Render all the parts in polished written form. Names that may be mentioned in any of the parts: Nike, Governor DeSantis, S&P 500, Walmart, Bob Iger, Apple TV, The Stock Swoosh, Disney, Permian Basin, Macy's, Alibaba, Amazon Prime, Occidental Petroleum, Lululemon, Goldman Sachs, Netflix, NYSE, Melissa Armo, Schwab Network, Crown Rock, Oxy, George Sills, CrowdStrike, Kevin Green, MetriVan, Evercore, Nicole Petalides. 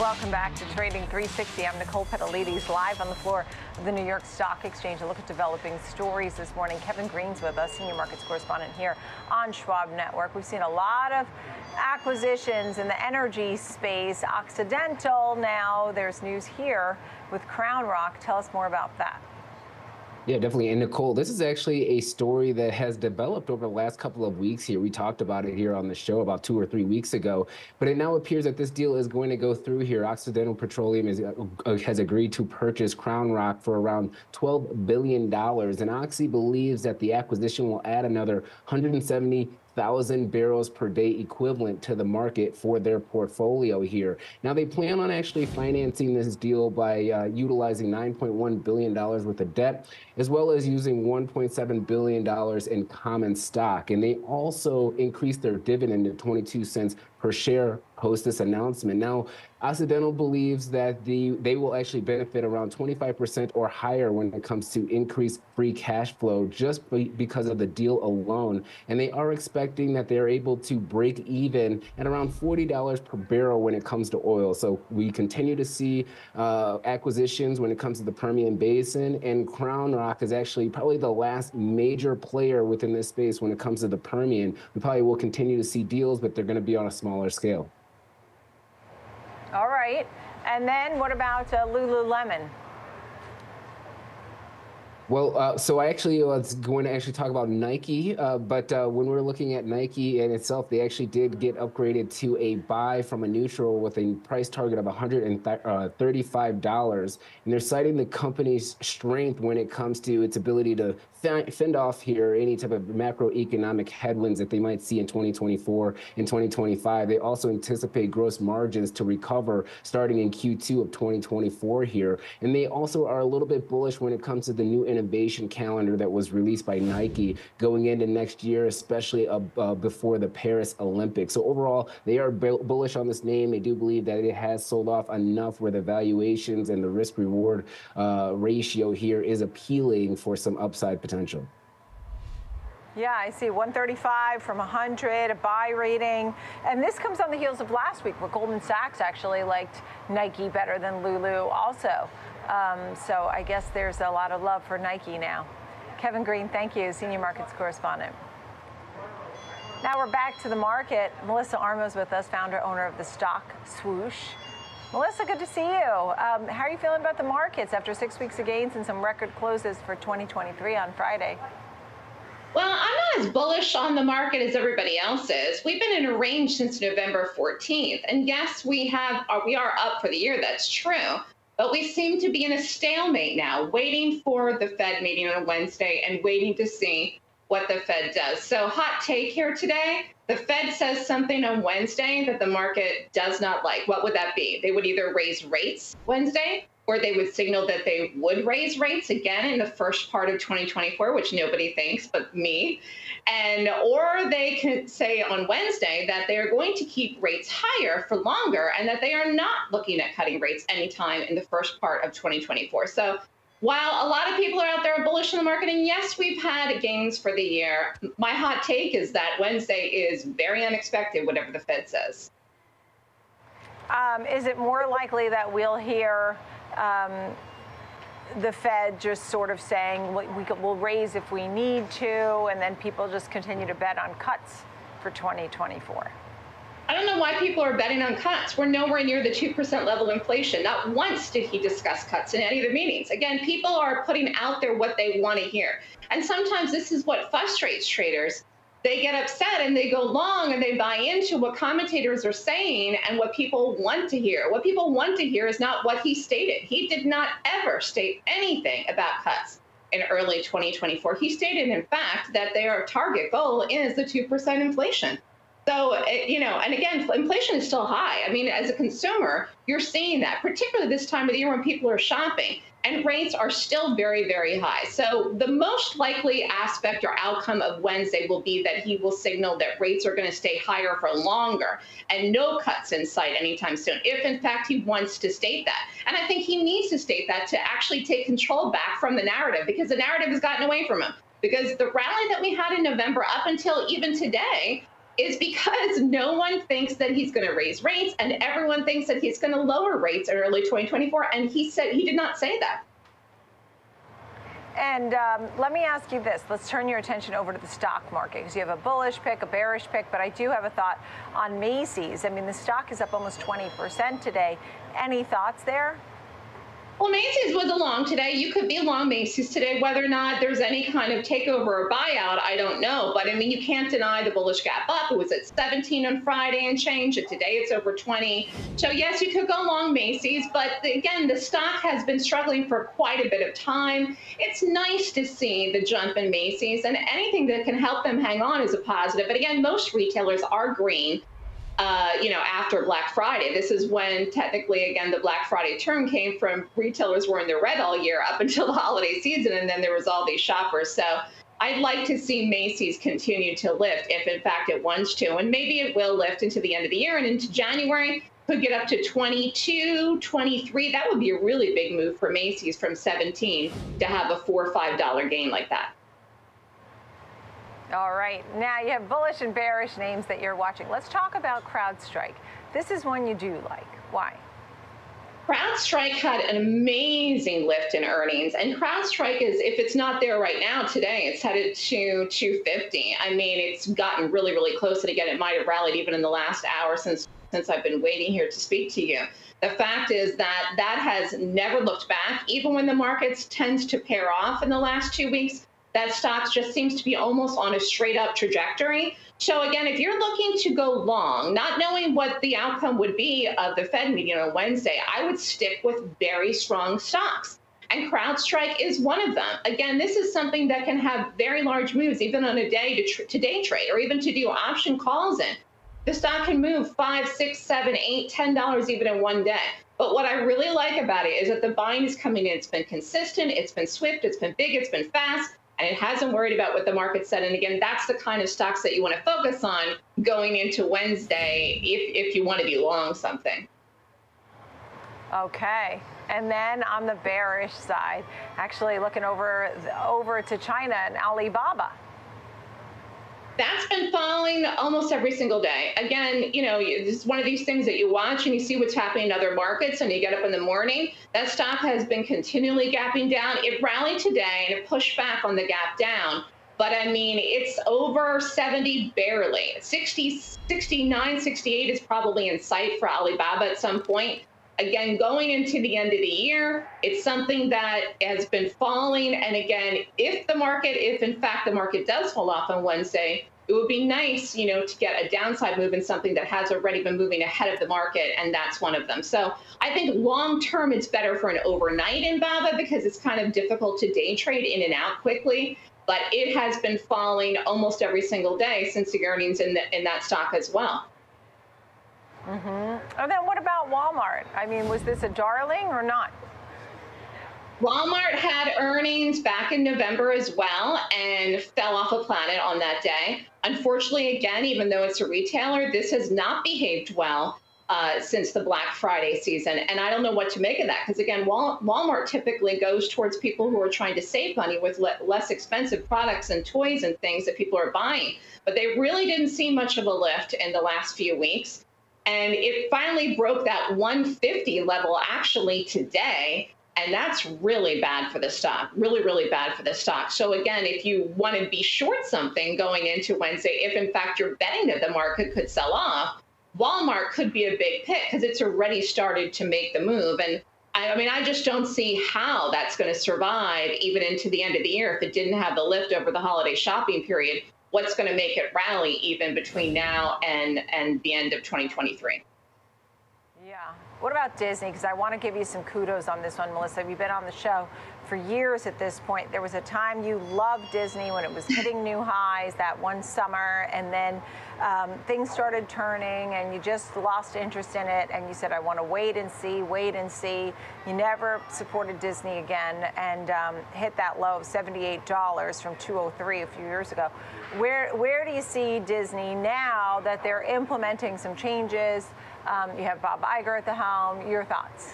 Welcome back to Trading 360. I'm Nicole Petalides, live on the floor of the New York Stock Exchange. A look at developing stories this morning. Kevin Green's with us, senior markets correspondent here on Schwab Network. We've seen a lot of acquisitions in the energy space. Occidental, now there's news here with Crown Rock. Tell us more about that. Yeah, definitely. And Nicole, this is actually a story that has developed over the last couple of weeks here. We talked about it here on the show about 2 or 3 weeks ago, but it now appears that this deal is going to go through here. Occidental Petroleum has agreed to purchase Crown Rock for around $12 billion. And Oxy believes that the acquisition will add another 170,000 barrels per day equivalent to the market for their portfolio here. Now, they plan on actually financing this deal by utilizing $9.1 billion worth of debt, as well as using $1.7 billion in common stock. And they also increased their dividend to 22 cents per share post this announcement. Now, Occidental believes that they will actually benefit around 25% or higher when it comes to increased free cash flow just because of the deal alone. And they are expecting that they're able to break even at around $40 per barrel when it comes to oil. So we continue to see acquisitions when it comes to the Permian Basin, and Crown Rock is actually probably the last major player within this space when it comes to the Permian. We probably will continue to see deals, but they're going to be on a smaller scale. All right. And then what about Lululemon? Well, so I actually was going to talk about Nike, but when we're looking at Nike in itself, they actually did get upgraded to a buy from a neutral with a price target of $135, and they're citing the company's strength when it comes to its ability to fend off here any type of macroeconomic headwinds that they might see in 2024 and 2025. They also anticipate gross margins to recover starting in Q2 of 2024 here, and they also are a little bit bullish when it comes to the new innovation calendar that was released by Nike going into next year, especially before the Paris Olympics. So overall, they are bullish on this name. They do believe that it has sold off enough where the valuations and the risk-reward ratio here is appealing for some upside potential. Yeah, I see 135 from 100, a buy rating. And this comes on the heels of last week where Goldman Sachs actually liked Nike better than Lulu also. So I guess there's a lot of love for Nike now. Kevin Green, thank you, senior markets correspondent. Now we're back to the market. Melissa Armo is with us, founder, owner of The Stock Swoosh. Melissa, good to see you. How are you feeling about the markets after 6 weeks of gains and some record closes for 2023 on Friday? Well, I'm not as bullish on the market as everybody else is. We've been in a range since November 14th. And yes, we are up for the year, that's true. But we seem to be in a stalemate now, waiting for the Fed meeting on Wednesday and waiting to see what the Fed does. So hot take here today, the Fed says something on Wednesday that the market does not like. What would that be? They would either raise rates Wednesday, or they would signal that they would raise rates again in the first part of 2024, which nobody thinks but me. And or they could say on Wednesday that they are going to keep rates higher for longer and that they are not looking at cutting rates anytime in the first part of 2024. So while a lot of people are out there bullish in the market, and yes, we've had gains for the year, my hot take is that Wednesday is very unexpected, whatever the Fed says. Is it more likely that we'll hear the Fed just sort of saying we'll raise if we need to, and then people just continue to bet on cuts for 2024? I don't know why people are betting on cuts. We're nowhere near the 2% level of inflation. Not once did he discuss cuts in any of the meetings. Again, people are putting out there what they want to hear. And sometimes this is what frustrates traders. They get upset and they go long and they buy into what commentators are saying and what people want to hear. What people want to hear is not what he stated. He did not ever state anything about cuts in early 2024. He stated, in fact, that their target goal is the 2% inflation. So, you know, and again, inflation is still high. I mean, as a consumer, you're seeing that, particularly this time of the year when people are shopping. And rates are still very, very high. So the most likely aspect or outcome of Wednesday will be that he will signal that rates are going to stay higher for longer and no cuts in sight anytime soon, if in fact he wants to state that. And I think he needs to state that to actually take control back from the narrative, because the narrative has gotten away from him. Because the rally that we had in November up until even today is because no one thinks that he's going to raise rates, and everyone thinks that he's going to lower rates in early 2024. And he said he did not say that. And let me ask you this. Let's turn your attention over to the stock market, because you have a bullish pick, a bearish pick, but I do have a thought on Macy's. I mean, the stock is up almost 20% today. Any thoughts there? Well, Macy's was a long today. You could be long Macy's today. Whether or not there's any kind of takeover or buyout, I don't know. But, I mean, you can't deny the bullish gap up. It was at 17 on Friday and change, and today it's over 20. So, yes, you could go long Macy's. But, again, the stock has been struggling for quite a bit of time. It's nice to see the jump in Macy's. And anything that can help them hang on is a positive. But, again, most retailers are green. You know, after Black Friday. This is when technically, again, the Black Friday turn came from retailers were in their red all year up until the holiday season, and then there was all these shoppers. So I'd like to see Macy's continue to lift if, in fact, it wants to. And maybe it will lift into the end of the year and into January. Could get up to 22, 23. That would be a really big move for Macy's from 17 to have a $4 or $5 gain like that. All right. Now you have bullish and bearish names that you're watching. Let's talk about CrowdStrike. This is one you do like. Why? CrowdStrike had an amazing lift in earnings, and CrowdStrike is, if it's not there right now today, it's headed to 250. I mean, it's gotten really, really close, and again, it might have rallied even in the last hour since I've been waiting here to speak to you. The fact is that that has never looked back, even when the markets tends to pair off in the last 2 weeks. That stock just seems to be almost on a straight up trajectory. So again, if you're looking to go long, not knowing what the outcome would be of the Fed meeting on Wednesday, I would stick with very strong stocks. And CrowdStrike is one of them. Again, this is something that can have very large moves, even on a day-to-day trade, or even to do option calls in. The stock can move $5, $6, $7, $8, $10 even in one day. But what I really like about it is that the buying is coming in. It's been consistent, it's been swift, it's been big, it's been fast. And it hasn't worried about what the market said. And again, that's the kind of stocks that you want to focus on going into Wednesday if you want to be long something. Okay. And then on the bearish side, actually looking over to China and Alibaba. That's been falling almost every single day. Again, you know, it's one of these things that you watch and you see what's happening in other markets, and you get up in the morning. That stock has been continually gapping down. It rallied today and it pushed back on the gap down. But I mean, it's over 70 barely. 60, 69, 68 is probably in sight for Alibaba at some point. Again, going into the end of the year, it's something that has been falling. And again, if in fact the market does hold off on Wednesday, it would be nice, you know, to get a downside move in something that has already been moving ahead of the market, and that's one of them. So I think long term, it's better for an overnight in Baba, because it's kind of difficult to day trade in and out quickly. But it has been falling almost every single day since the earnings in that stock as well. Mm-hmm. And then what about Walmart? I mean, was this a darling or not? Walmart had earnings back in November as well and fell off a planet on that day. Unfortunately, again, even though it's a retailer, this has not behaved well since the Black Friday season. And I don't know what to make of that, because, again, Walmart typically goes towards people who are trying to save money with less expensive products and toys and things that people are buying. But they really didn't see much of a lift in the last few weeks. And it finally broke that 150 level actually today. And that's really bad for the stock, really, really bad for the stock. So again, if you want to be short something going into Wednesday, if in fact you're betting that the market could sell off, Walmart could be a big pick, because it's already started to make the move. And I mean, I just don't see how that's going to survive even into the end of the year. If it didn't have the lift over the holiday shopping period, what's going to make it rally even between now and the end of 2023? Yeah. What about Disney? Because I want to give you some kudos on this one, Melissa. You've been on the show for years at this point. There was a time you loved Disney when it was hitting new highs that one summer, and then things started turning, and you just lost interest in it, and you said, I want to wait and see, wait and see. You never supported Disney again, and hit that low of $78 from $203 a few years ago. Where do you see Disney now that they're implementing some changes? You have Bob Iger at the helm. Your thoughts?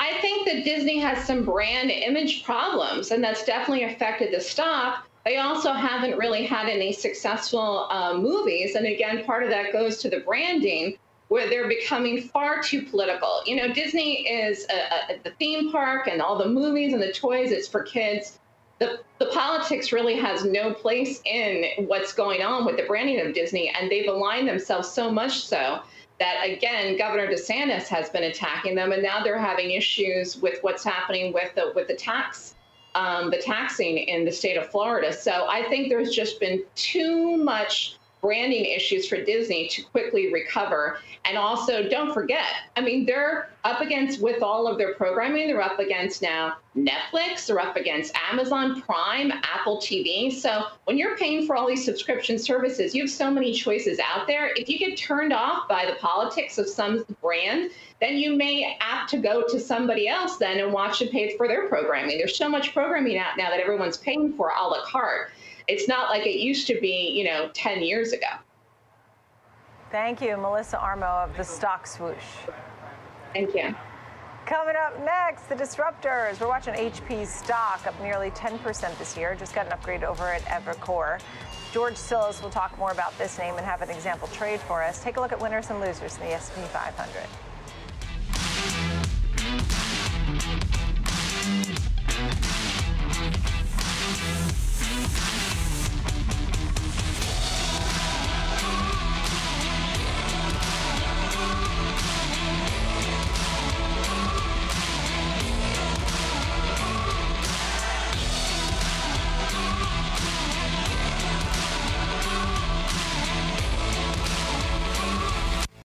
I think that Disney has some brand image problems, and that's definitely affected the stock. They also haven't really had any successful movies. And again, part of that goes to the branding, where they're becoming far too political. You know, Disney is the theme park and all the movies and the toys, it's for kids. The politics really has no place in what's going on with the branding of Disney, and they've aligned themselves so much so that, again, Governor DeSantis has been attacking them, and now they're having issues with what's happening with the tax, the taxing in the state of Florida. So I think there's just been too much branding issues for Disney to quickly recover. And also, don't forget, I mean, they're up against, with all of their programming, they're up against now Netflix, they're up against Amazon Prime, Apple TV. So when you're paying for all these subscription services, you have so many choices out there. If you get turned off by the politics of some brand, then you may opt to go to somebody else then and watch and pay for their programming. There's so much programming out now that everyone's paying for a la carte. It's not like it used to be, you know, 10 years ago. Thank you, Melissa Armo of The Stock Swoosh. Thank you. Coming up next, the disruptors. We're watching HP's stock up nearly 10% this year. Just got an upgrade over at Evercore. George Sills will talk more about this name and have an example trade for us. Take a look at winners and losers in the S&P 500.